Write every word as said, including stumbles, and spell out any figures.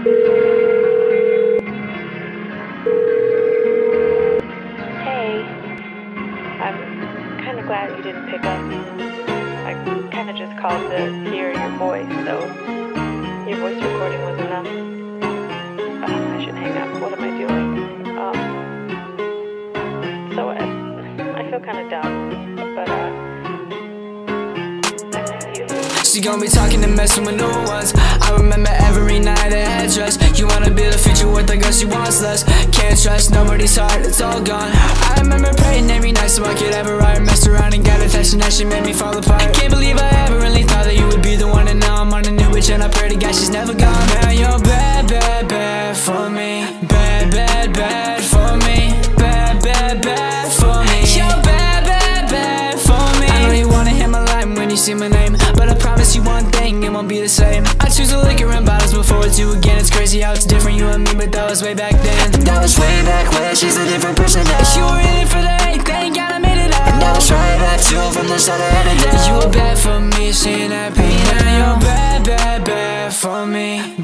Hey, I'm kind of glad you didn't pick up. I kind of just called to hear your voice, so your voice recording was enough. Uh, I should hang up. What am I doing? Um, so I, I feel kind of dumb, but uh, she gon' be talking and messing with new ones. I remember every night at headdress. You wanna build a future with a girl, she wants less. Can't trust nobody's heart, it's all gone. I remember praying every night so I could ever write. Messed around and got attached and that shit made me fall apart. I can't believe I ever really thought that you would be the one. And now I'm on a new bitch and I pray to God she's never gone. Now you're bad, bad, bad for me. Bad, bad, bad for me. Bad, bad, bad for me. You're bad, bad, bad for me. I know you wanna hear my line when you see my name, but I promise you one thing, it won't be the same. I choose the liquor and bottles before it's you again. It's crazy how it's different, you and me, but that was way back then. That was way back when, she's a different person now. You were in it for the hate, thank God I made it out. And I was right back to from the start, I had it down. You were bad for me, seeing that pain. Now you're bad, bad, bad for me.